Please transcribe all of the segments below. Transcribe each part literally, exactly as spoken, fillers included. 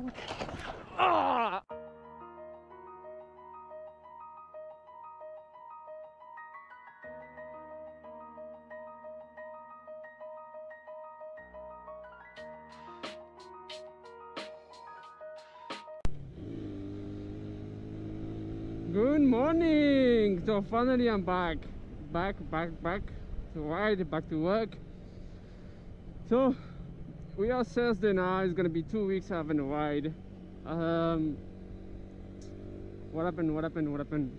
Oh. Ah! Good morning! So finally I'm back. Back, back, back. So right, back to work. So we are Thursday now. It's gonna be two weeks I haven't ride. Um, what happened? What happened? What happened?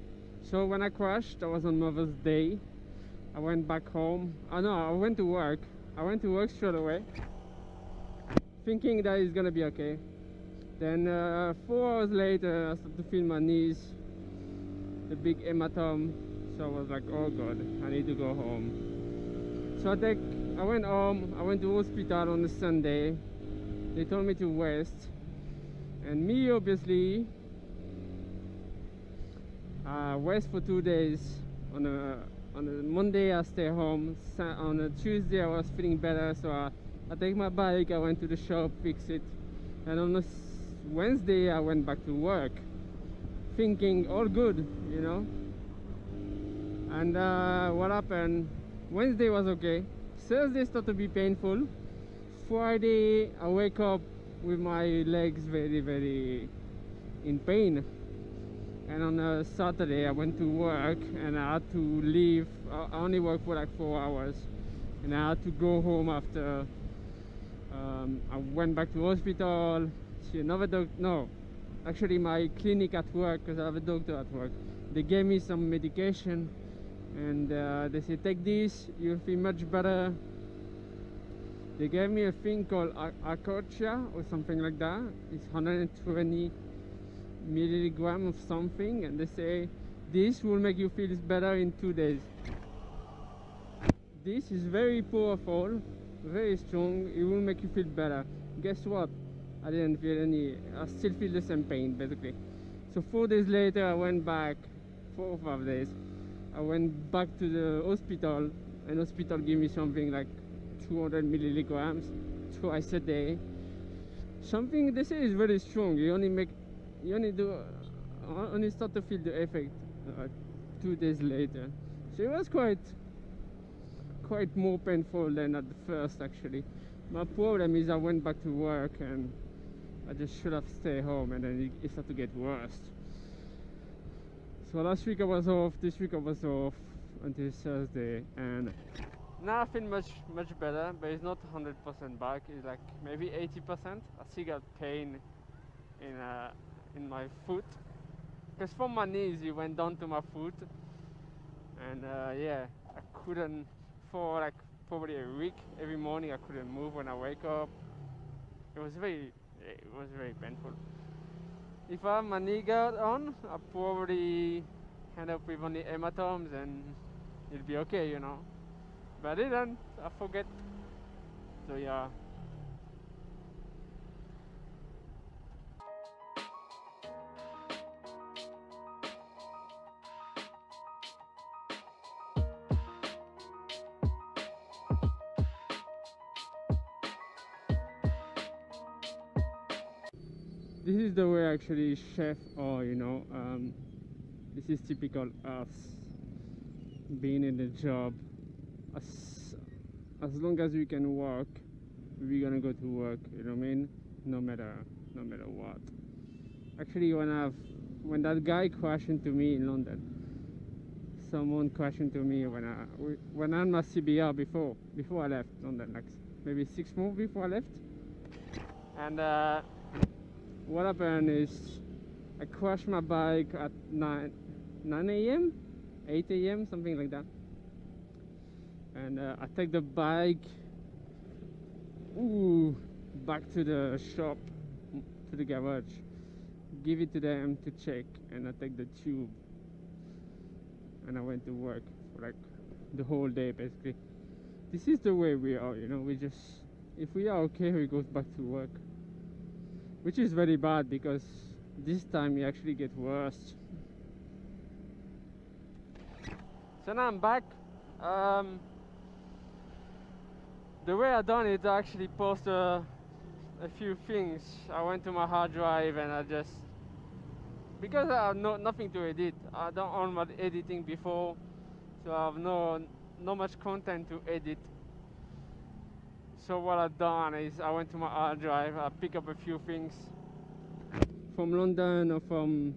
So when I crashed, I was on Mother's Day. I went back home. Oh no, I went to work. I went to work straight away, thinking that it's gonna be okay. Then uh, four hours later, I started to feel my knees, a big hematome. So I was like, oh god, I need to go home. So I take, I went home. I went to hospital on the Sunday. They told me to rest, and me obviously I rest for two days. On a on a Monday I stay home. On a Tuesday I was feeling better, so I, I take my bike. I went to the shop, fix it, and on a Wednesday I went back to work, thinking all good, you know. And uh, what happened? Wednesday was okay. Thursday started to be painful. Friday I wake up with my legs very very in pain, and on a Saturday I went to work and I had to leave. I only worked for like four hours, and I had to go home after. um, I went back to hospital, see another doc no actually my clinic at work, because I have a doctor at work. They gave me some medication, and uh, they said take this, you'll feel much better. They gave me a thing called Acochia or something like that. It's one hundred twenty milligram of something, and they say this will make you feel better in two days. This is very powerful, very strong. It will make you feel better. Guess what? I didn't feel any, I still feel the same pain basically. So four days later I went back, four or five days, I went back to the hospital, and hospital gave me something like two hundred milligrams twice a day. Something they say is very strong. You only make, you only do, only start to feel the effect uh, two days later. So it was quite, quite more painful than at the first actually. My problem is I went back to work and I just should have stayed home, and then it started to get worse. So last week I was off, this week I was off until Thursday, and now I feel much much better, but it's not one hundred percent back. It's like maybe eighty percent. I still got pain in uh, in my foot, because from my knees it went down to my foot, and uh, yeah, I couldn't for like probably a week. Every morning I couldn't move when I wake up. It was very, it was very painful. If I have my knee guard on, I'll probably end up with only hematomes and it'll be okay, you know. But I didn't, I forget. So yeah. This is the way actually chefs are, you know. Um, this is typical us being in the job. As, as long as we can work, we're gonna go to work, you know what I mean? No matter, no matter what. Actually, when I've, when that guy crashed into me in London, someone crashed into me when I, when I had my C B R before, before I left London, like maybe six months before I left. And uh, what happened is I crashed my bike at nine a m eight a m something like that, and uh, I take the bike ooh, back to the shop, to the garage, give it to them to check, and I take the tube, and I went to work for like the whole day basically. This is the way we are, you know. We just, if we are okay, we go back to work, which is very bad, because this time it actually gets worse. So now I'm back. Um, the way I done it, I actually post a, a few things. I went to my hard drive and I just, because I have no, nothing to edit, I don't own my editing before, so I have no not much content to edit. So what I've done is I went to my hard drive, I pick up a few things from London or from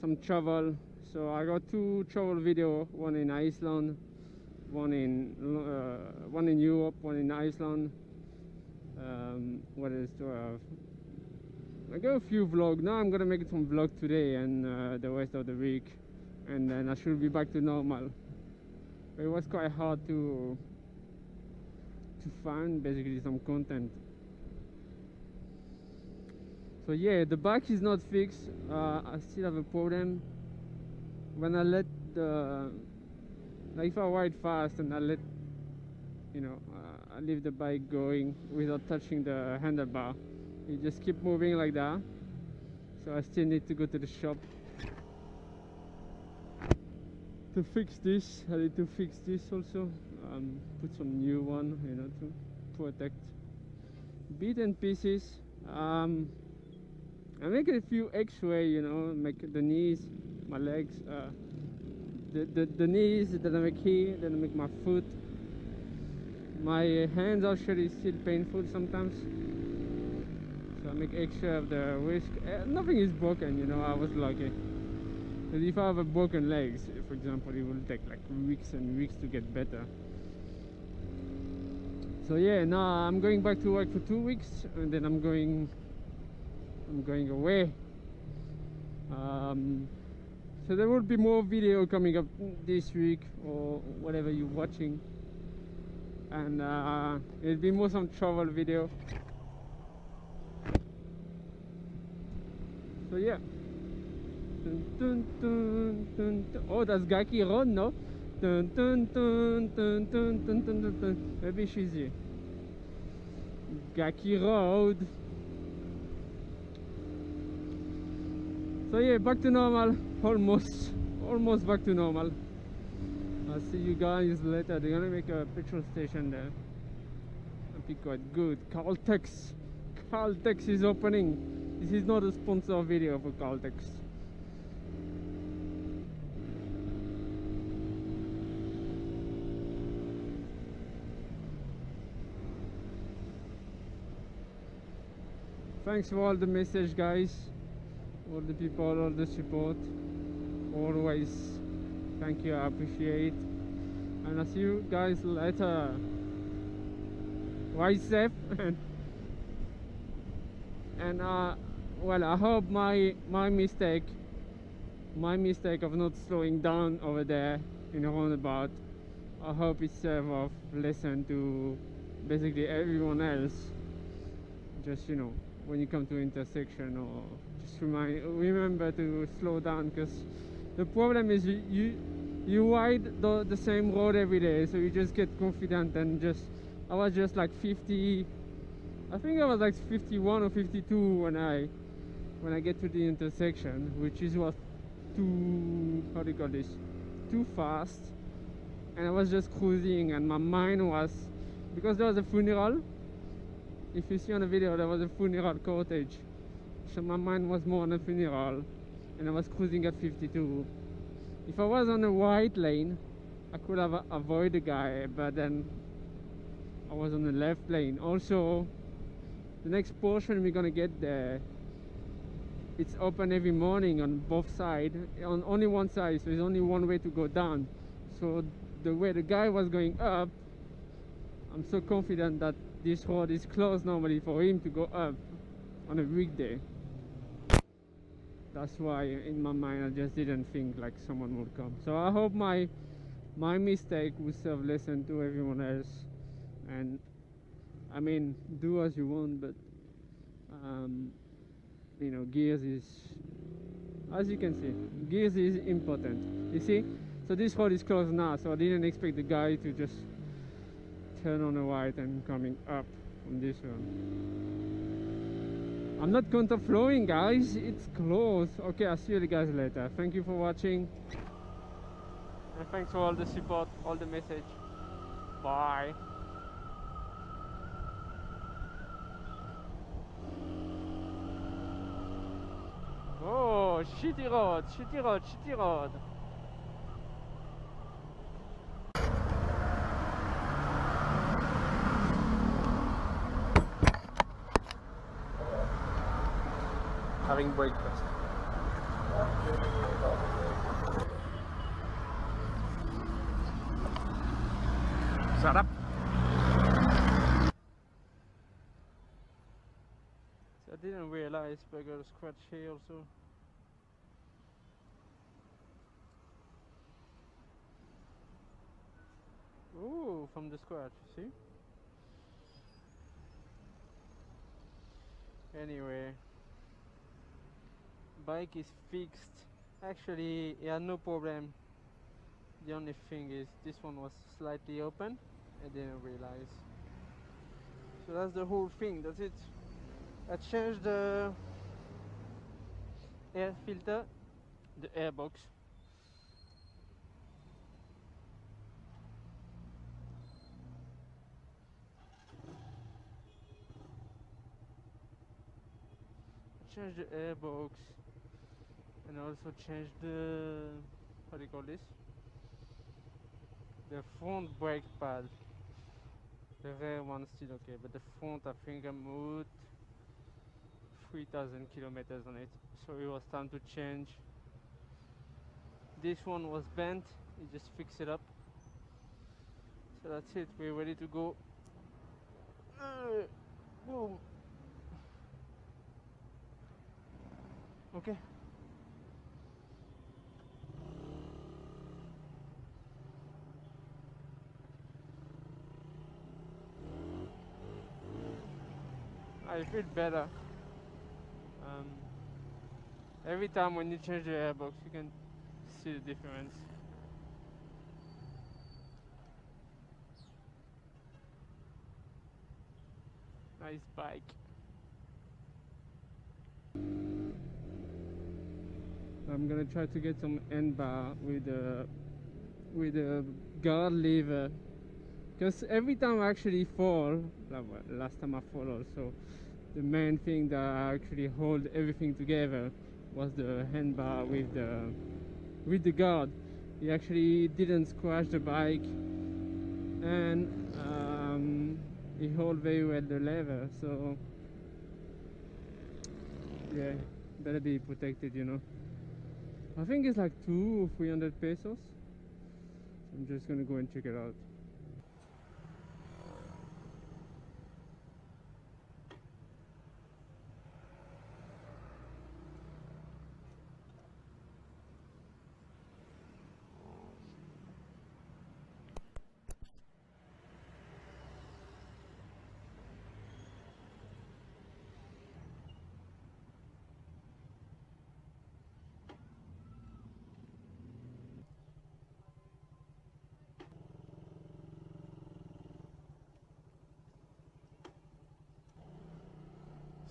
some travel. So I got two travel video, one in Iceland, one in uh, one in Europe, one in Iceland. Um, what else do I have? I got a few vlogs. Now I'm gonna make some vlog today and uh, the rest of the week, and then I should be back to normal. But it was quite hard to to find basically some content. So yeah, the back is not fixed. Uh, I still have a problem. When I let the, like if I ride fast and I let, you know, uh, I leave the bike going without touching the handlebar, you just keep moving like that. So I still need to go to the shop to fix this. I need to fix this also. Um, put some new one, you know, to protect bits and pieces. Um, I make a few X-ray, you know, make the knees, my legs, uh, the, the, the knees, then I make here, then I make my foot. My hands actually still painful sometimes, so I make extra of the wrist. Uh, nothing is broken, you know, I was lucky. But if I have a broken legs, for example, it will take like weeks and weeks to get better. So yeah, now I'm going back to work for two weeks and then I'm going, I'm going away. Um, So there will be more video coming up this week or whatever you're watching, and uh, it'll be more some travel video. So yeah. Dun, dun, dun, dun, dun. Oh, that's Gaki Ron, no? Dun, dun, dun, dun, dun, dun, dun, dun. Maybe she's here. Gaki Road. So yeah, back to normal, almost, almost back to normal. I'll see you guys later. They're gonna make a petrol station there. That'd be quite good. Caltex, Caltex is opening. This is not a sponsor video for Caltex. Thanks for all the message, guys. All the people, all the support, always. Thank you, I appreciate. And I'll see you guys later. Ride safe. And uh, well, I hope my my mistake, my mistake of not slowing down over there in a roundabout, I hope it serves of lesson to basically everyone else. Just, you know, when you come to intersection, or just remind, remember to slow down, because the problem is you you, you ride the, the same road every day, so you just get confident and just, I was just like fifty, I think I was like fifty-one or fifty-two when I when I get to the intersection, which is was too, how do you call this, too fast, and I was just cruising, and my mind was, because there was a funeral. If you see on the video, there was a funeral cortege, so my mind was more on a funeral, and I was cruising at fifty-two. If I was on a right lane, I could have avoided the guy, but then I was on the left lane. Also, the next portion we're gonna get there, it's open every morning on both sides, on only one side, so there's only one way to go down. So the way the guy was going up, I'm so confident that this road is closed normally for him to go up on a weekday. That's why in my mind I just didn't think like someone would come. So I hope my my mistake will serve lesson to everyone else. And I mean, do as you want, but um, you know, gears is, as you can see, gears is important. You see, so this road is closed now, so I didn't expect the guy to just turn on the right and coming up on this one. I'm not counterflowing, guys, it's close. Okay, I'll see you guys later. Thank you for watching, and thanks for all the support, all the message. Bye. Oh, shitty road, shitty road, shitty road. Having breakfast. Shut up. So I didn't realize, but I got a scratch here also. Ooh, from the scratch, see? Anyway. Bike is fixed. Actually, it had no problem. The only thing is this one was slightly open. I didn't realize. So that's the whole thing. That's it. I changed the air filter, the airbox. I changed the airbox. And also change the, how do you call this? The front brake pad. The rear one's still okay, but the front I think I moved three thousand kilometers on it. So it was time to change. This one was bent, you just fix it up. So that's it, we're ready to go. Uh, boom. Okay. I feel better. Um, every time when you change the airbox, you can see the difference. Nice bike. I'm gonna try to get some end bar with a with a guard lever, because every time I actually fall, like last time I fall also. The main thing that actually hold everything together was the handbar with the with the guard. It actually didn't scratch the bike, and um, it hold very well the lever. So yeah, better be protected, you know. I think it's like two or three hundred pesos. I'm just gonna go and check it out.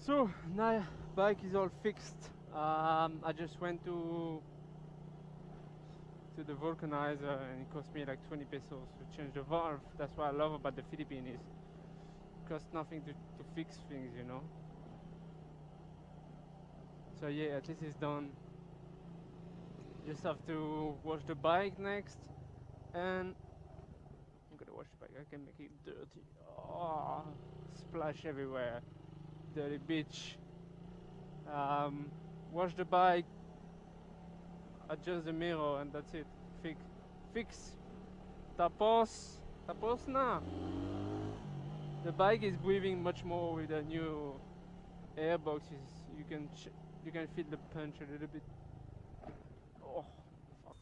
So now bike is all fixed. Um, I just went to to the vulcanizer and it cost me like twenty pesos to change the valve. That's what I love about the Philippines, is it costs nothing to, to fix things, you know. So yeah, at least it's done. Just have to wash the bike next, and I'm gonna wash the bike. I can make it dirty. Oh, splash everywhere. Dirty beach. Um, wash the bike, adjust the mirror, and that's it. Fix, fix. Tapos, tapos na. The bike is breathing much more with the new airboxes. You can ch you can feel the punch a little bit. Oh, fuck.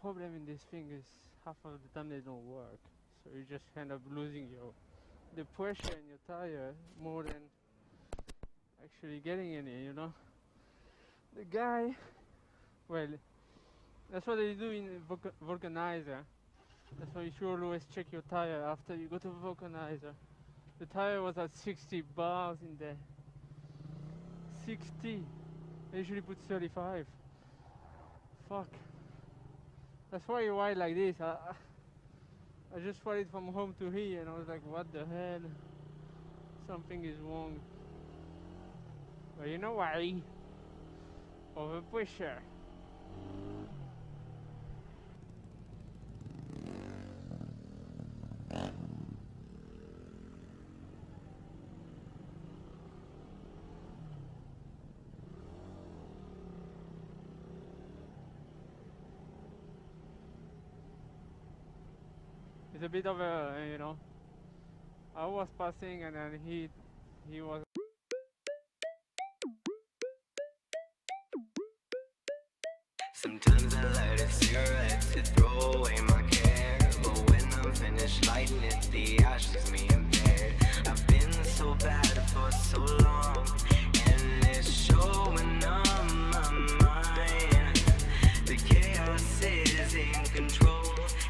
Problem in this thing is half of the time they don't work, so you just end up losing your the pressure in your tire more than actually getting any, you know. The guy, well, that's what they do in vulcanizer. That's why you should always check your tire after you go to vulcanizer. The tire was at sixty bars in there. sixty. They usually put thirty-five. Fuck. That's why you ride like this. I, I just farted from home to here and I was like, what the hell? Something is wrong. But you know why? Overpressure. It's a bit of a, you know, I was passing and then he, he was. Sometimes I light a cigarette to throw away my care, but when I'm finished lighting it, the ash leaves me impaired. I've been so bad for so long, and it's showing on my mind. The chaos is in control,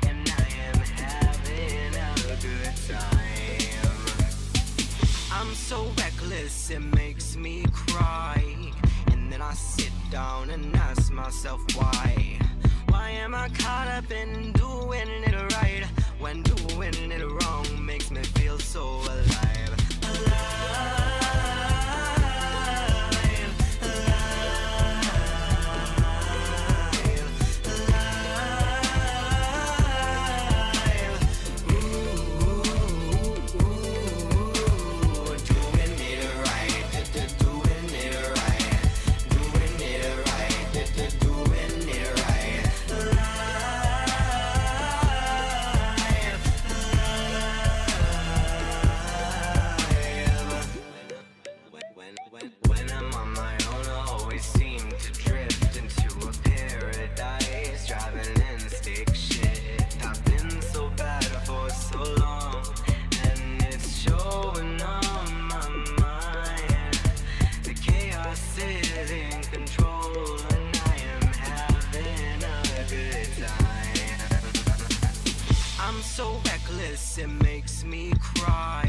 and I am having a good time. I'm so reckless, it makes me cry. Then I sit down and ask myself why. Why am I caught up in doing it right when doing it wrong makes me feel so alive? Alive, alive, alive. Ooh, ooh, ooh, ooh. Doing it right, doing it right. It makes me cry,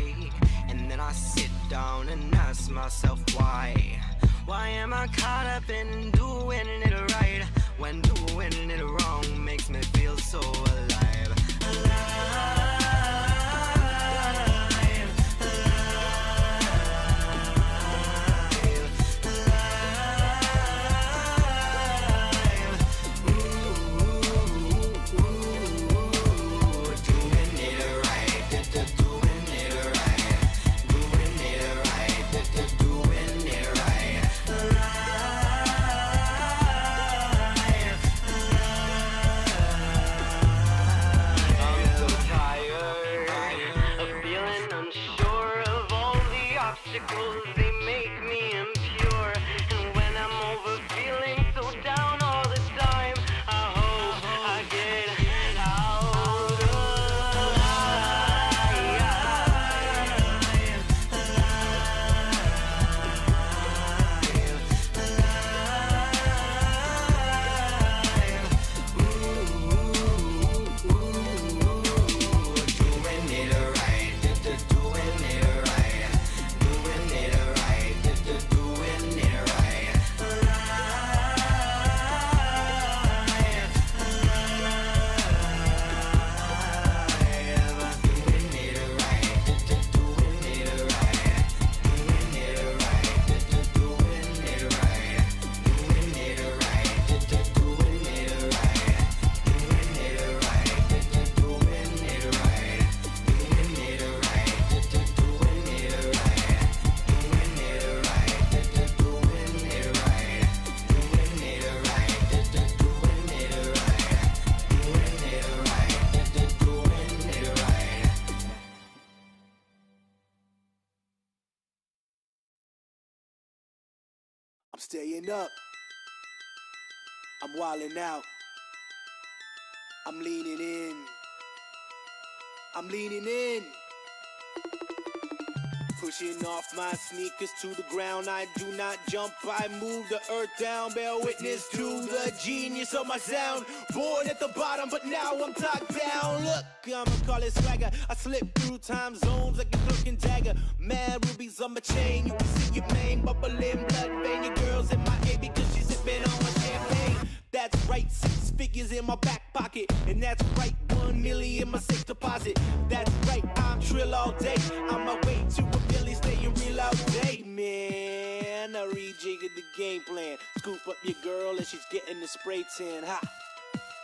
and then I sit down and ask myself why. Why am I caught up in doing it right when doing it wrong makes me feel so alive? Alive. Up, I'm wildin' out, I'm leaning in, I'm leaning in, pushing off my sneakers to the ground. I do not jump, I move the earth down. Bear witness to the genius of my sound. Born at the bottom, but now I'm knocked down. Look, I'ma call it swagger. I slip through time zones like a cloak and dagger. Mad rubies on my chain, you can see your mane bubbling blood vein. Your girl's in my head because she's sipping on my champagne. That's right, six figures in my back pocket, and that's right. one milli in my safe deposit. That's right, I'm trill all day. On my way to a billy, staying real all day, man. I rejigged the game plan. Scoop up your girl and she's getting the spray tan. Ha!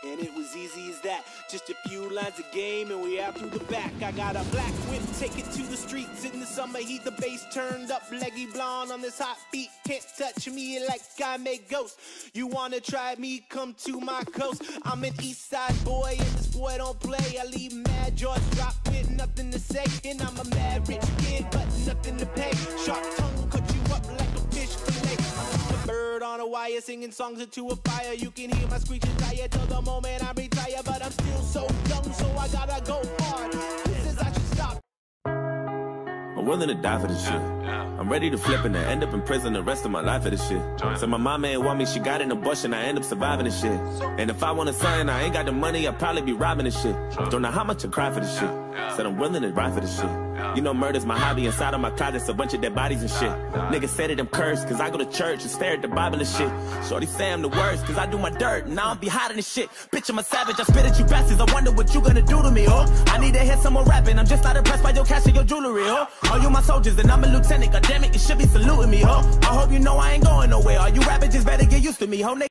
And it was easy as that. Just a few lines of game and we out through the back. I got a black whip, take it to the streets. In the summer heat, the bass turned up. Leggy blonde on this hot beat. Can't touch me like I make ghosts. You wanna try me? Come to my coast. I'm an east side boy and this boy don't play. I leave mad George drop with nothing to say. And I'm a mad rich kid but nothing to pay. Sharp tongue cut you up like a fish fillet. Bird on a wire, singing songs into a fire. You can hear my screeching tire till the moment I retire. But I'm still so dumb, so I gotta go hard. This is, I should stop. I'm willing to die for this shit. I'm ready to flip and I end up in prison the rest of my life for this shit. So my mama ain't want me, she got an abortion, I end up surviving this shit. And if I want a son, I ain't got the money, I'd probably be robbing this shit. Don't know how much I cry for this shit. Said I'm willing to ride for this shit. You know murder's my hobby, inside of my closet's a bunch of dead bodies and shit. Niggas said that I'm cursed, cause I go to church and stare at the Bible and shit. Shorty say I'm the worst, cause I do my dirt, and I don't be hiding this shit. Bitch, I'm a savage, I spit at you bastards, I wonder what you gonna do to me, oh. I need to hear someone rapping, I'm just not impressed by your cash and your jewelry, oh. Are you my soldiers, and I'm a lieutenant, goddammit, you should be saluting me, oh. I hope you know I ain't going nowhere, are you rapping, just better get used to me, ho nigga.